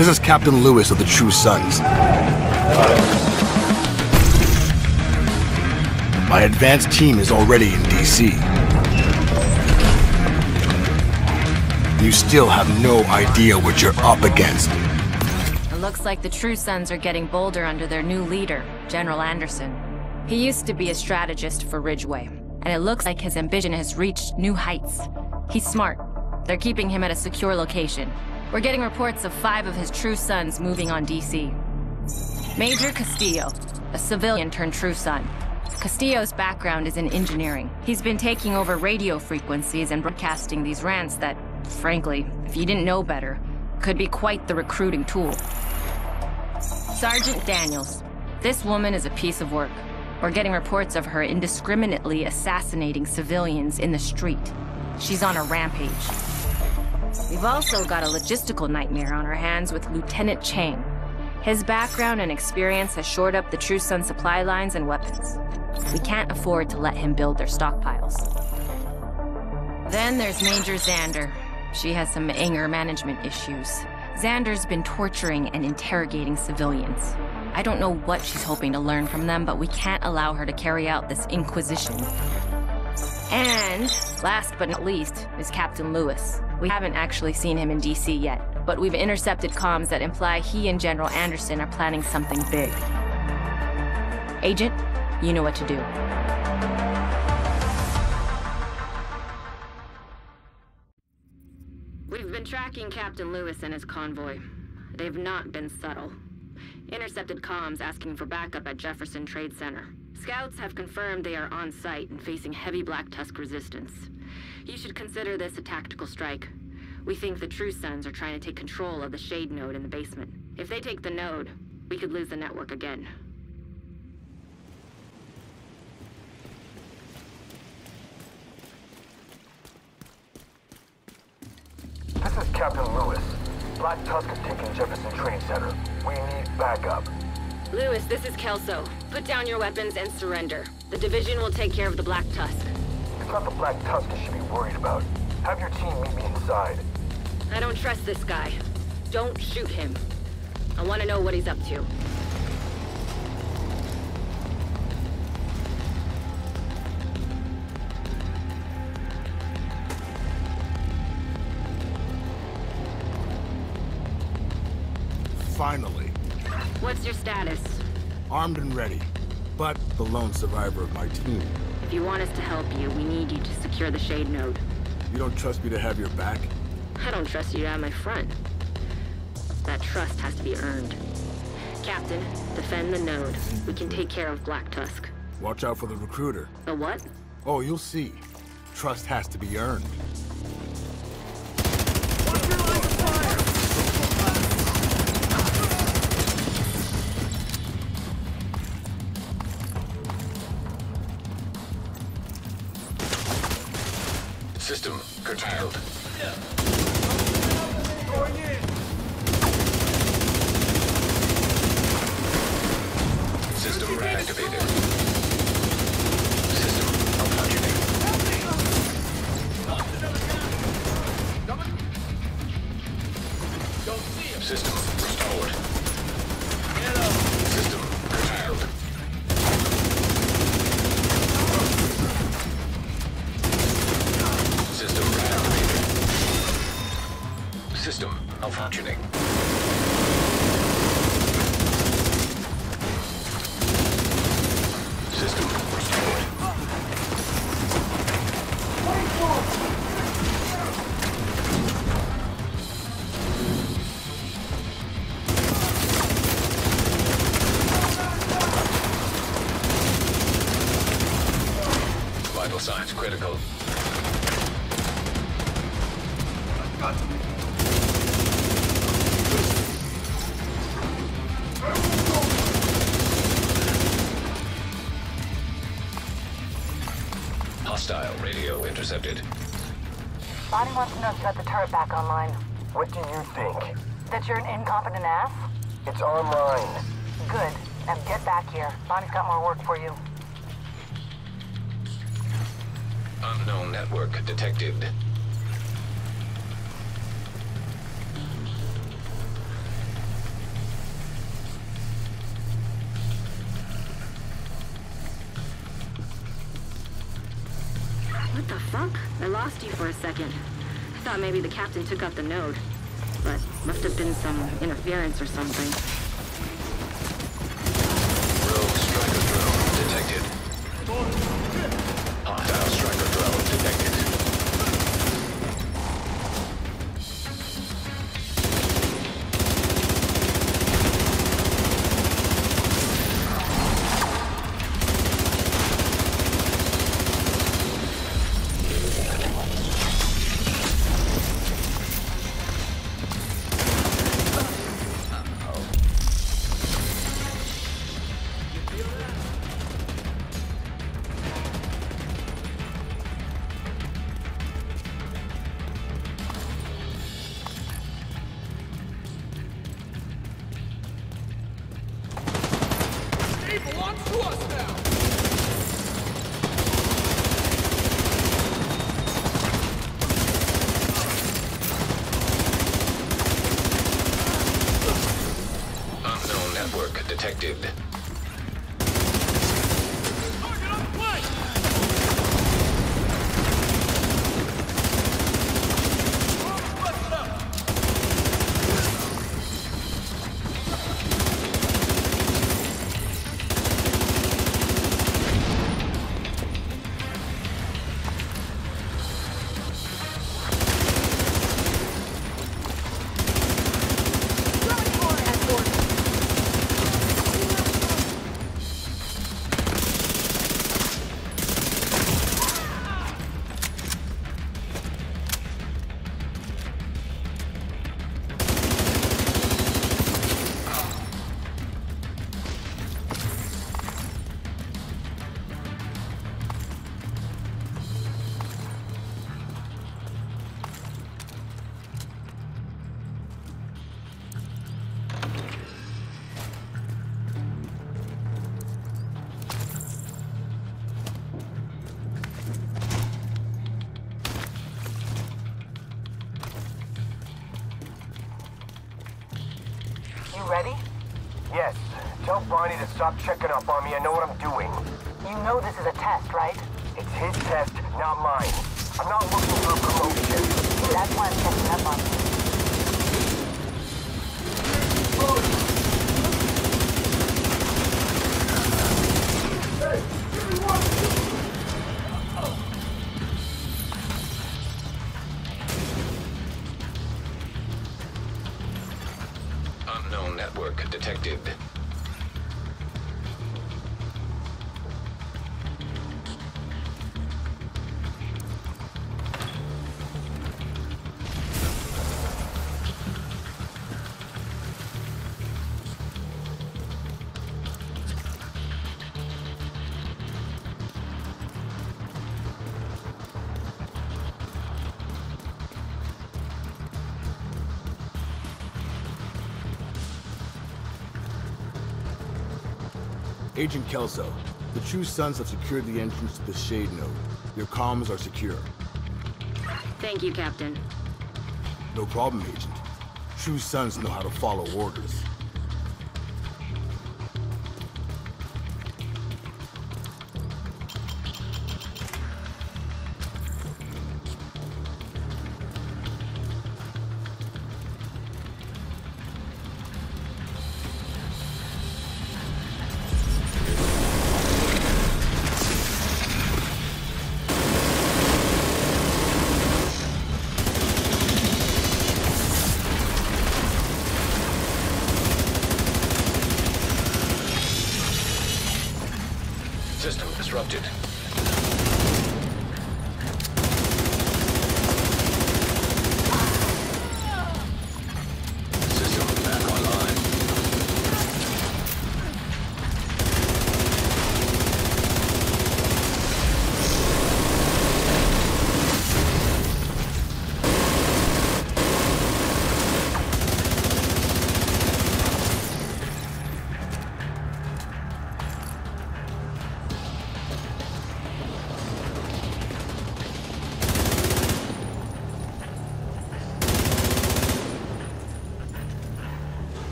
This is Captain Lewis of the True Sons. My advanced team is already in DC. You still have no idea what you're up against. It looks like the True Sons are getting bolder under their new leader, General Anderson. He used to be a strategist for Ridgway, and it looks like his ambition has reached new heights. He's smart. They're keeping him at a secure location. We're getting reports of 5 of his True Sons moving on DC. Major Castillo, a civilian turned True Son. Castillo's background is in engineering. He's been taking over radio frequencies and broadcasting these rants that, frankly, if you didn't know better, could be quite the recruiting tool. Sergeant Daniels. This woman is a piece of work. We're getting reports of her indiscriminately assassinating civilians in the street. She's on a rampage. We've also got a logistical nightmare on our hands with Lieutenant Chang. His background and experience has shored up the True Sun supply lines and weapons. We can't afford to let him build their stockpiles. Then there's Major Xander. She has some anger management issues. Xander's been torturing and interrogating civilians. I don't know what she's hoping to learn from them, but we can't allow her to carry out this inquisition. And last but not least is Captain Lewis. We haven't actually seen him in DC yet, but we've intercepted comms that imply he and General Anderson are planning something big. Agent, you know what to do. We've been tracking Captain Lewis and his convoy. They've not been subtle. Intercepted comms asking for backup at Jefferson Trade Center. Scouts have confirmed they are on site and facing heavy Black Tusk resistance. You should consider this a tactical strike. We think the True Sons are trying to take control of the Shade Node in the basement. If they take the node, we could lose the network again. This is Captain Lewis. Black Tusk has taken Jefferson Trade Center. We need backup. Lewis, this is Kelso. Put down your weapons and surrender. The division will take care of the Black Tusk. It's not the Black Tusk you should be worried about. Have your team meet me inside. I don't trust this guy. Don't shoot him. I want to know what he's up to. Finally. What's your status? Armed and ready, but the lone survivor of my team. If you want us to help you, we need you to secure the Shade Node. You don't trust me to have your back? I don't trust you to have my front. That trust has to be earned. Captain, defend the node. We can take care of Black Tusk. Watch out for the recruiter. The what? Oh, you'll see. Trust has to be earned. System curtailed. Yeah. Going in. System reactivated. System malfunctioning. System restored. System curtailed. System malfunctioning. System restored. Vital signs critical. Hostile radio intercepted. Bonnie wants to know if you got the turret back online. What do you think? That you're an incompetent ass? It's online. Good. Now get back here. Bonnie's got more work for you. Unknown network detected. the fuck? I lost you for a second. I thought maybe the captain took out the node, but must have been some interference or something. Rogue striker drone detected. Hostile striker drone detected. Ready? Yes. Tell Bonnie to stop checking up on me. I know what I'm doing. You know this is a test, right? It's his test, not mine. I'm not looking for a promotion. That's why I'm checking up on you. Hey, give me Network detected. Agent Kelso, the True Sons have secured the entrance to the Shade Node. Your comms are secure. Thank you, Captain. No problem, Agent. True Sons know how to follow orders.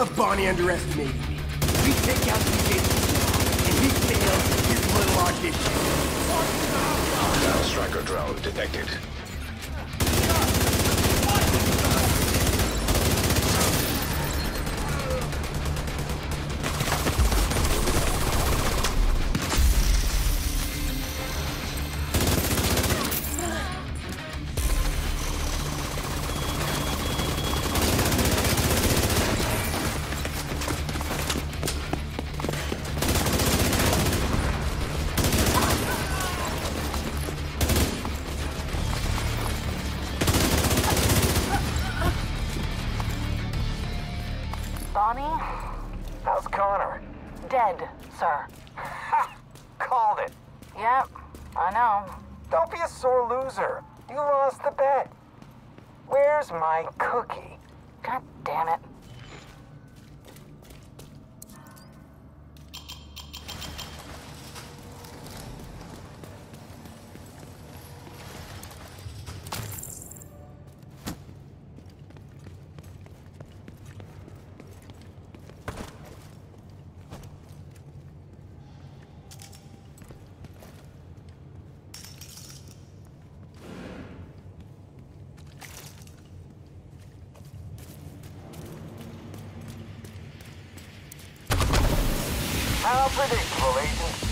of Bonnie underestimating me. We take out these agents, and he fails his little audition. Down striker drone detected. How predictable, Agent.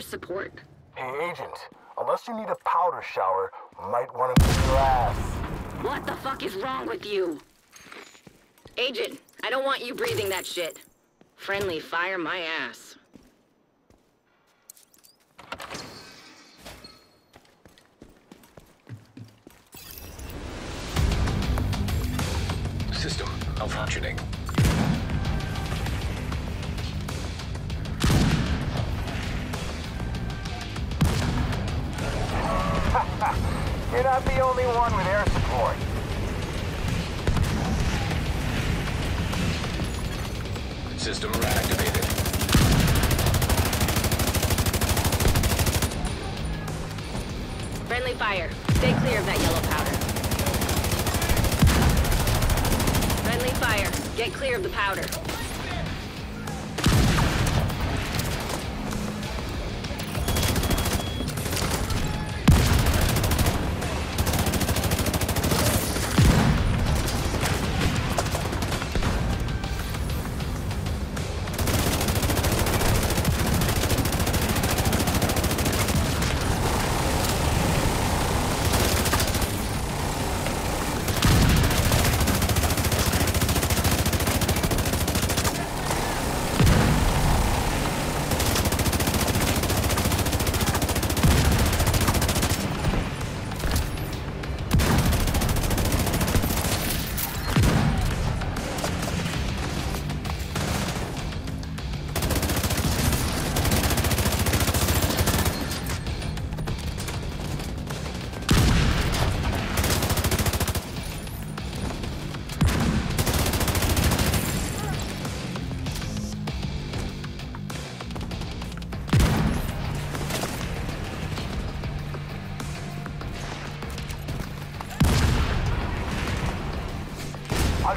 Support. Hey, Agent, unless you need a powder shower, might want to move your ass. What the fuck is wrong with you? Agent, I don't want you breathing that shit. Friendly, fire my ass. System malfunctioning. You're not the only one with air support. System activated. Friendly fire. Stay clear of that yellow powder. Friendly fire. Get clear of the powder.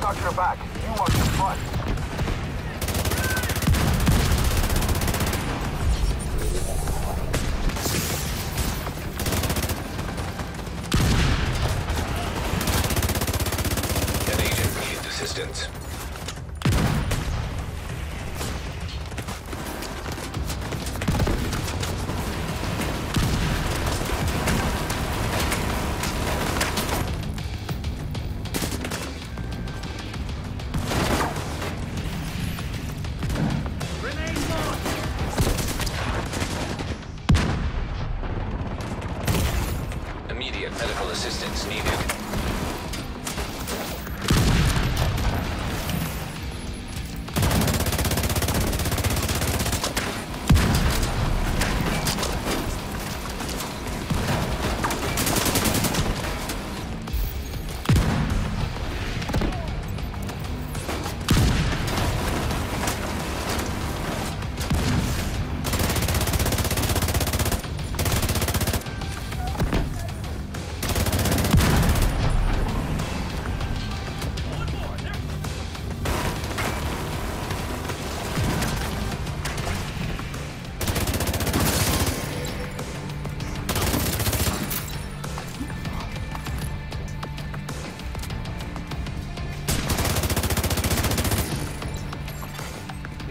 got your back. You are the front. An agent needs assistance.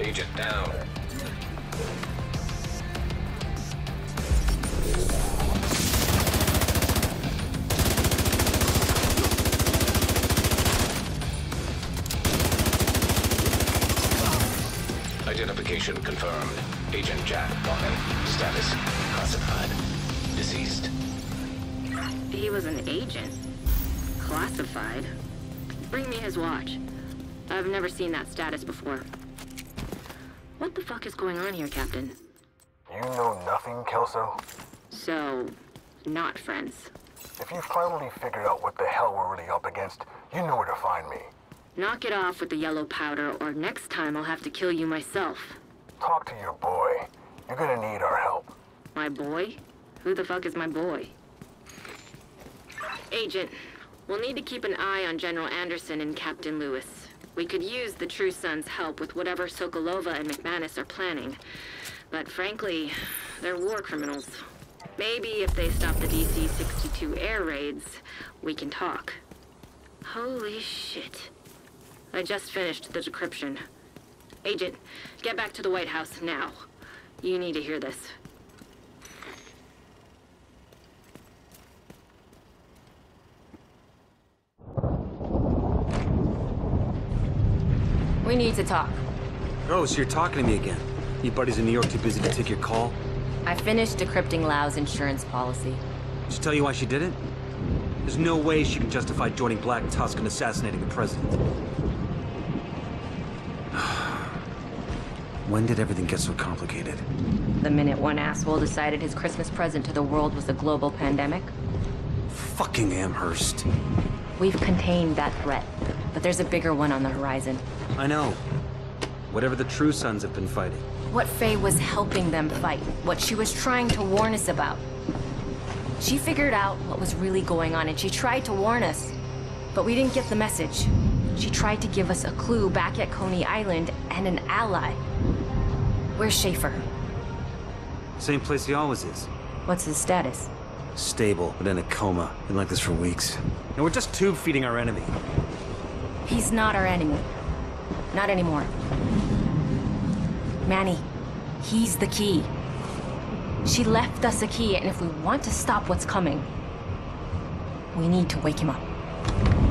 Agent down. Identification confirmed. Agent Jack Bonnie. Status classified. Deceased. He was an agent. Classified. Bring me his watch. I've never seen that status before. What the fuck is going on here, Captain? You know nothing, Kelso? So, not friends. If you finally figure out what the hell we're really up against, you know where to find me. Knock it off with the yellow powder, or next time I'll have to kill you myself. Talk to your boy. You're gonna need our help. My boy? Who the fuck is my boy? Agent, we'll need to keep an eye on General Anderson and Captain Lewis. We could use the True Sons' help with whatever Sokolova and McManus are planning. But frankly, they're war criminals. Maybe if they stop the DC-62 air raids, we can talk. Holy shit. I just finished the decryption. Agent, get back to the White House now. You need to hear this. We need to talk. Oh, so you're talking to me again. You buddies in New York too busy to take your call? I finished decrypting Lau's insurance policy. Did she tell you why she did it? There's no way she can justify joining Black Tusk and assassinating the president. When did everything get so complicated? The minute one asshole decided his Christmas present to the world was a global pandemic. Fucking Amherst. We've contained that threat, but there's a bigger one on the horizon. I know. Whatever the True Sons have been fighting. What Faye was helping them fight. What she was trying to warn us about. She figured out what was really going on, and she tried to warn us. But we didn't get the message. She tried to give us a clue back at Coney Island and an ally. Where's Schaeffer? Same place he always is. What's his status? Stable, but in a coma. Been like this for weeks. And we're just tube-feeding our enemy. He's not our enemy. Not anymore. Manny, he's the key. She left us a key, and if we want to stop what's coming, we need to wake him up.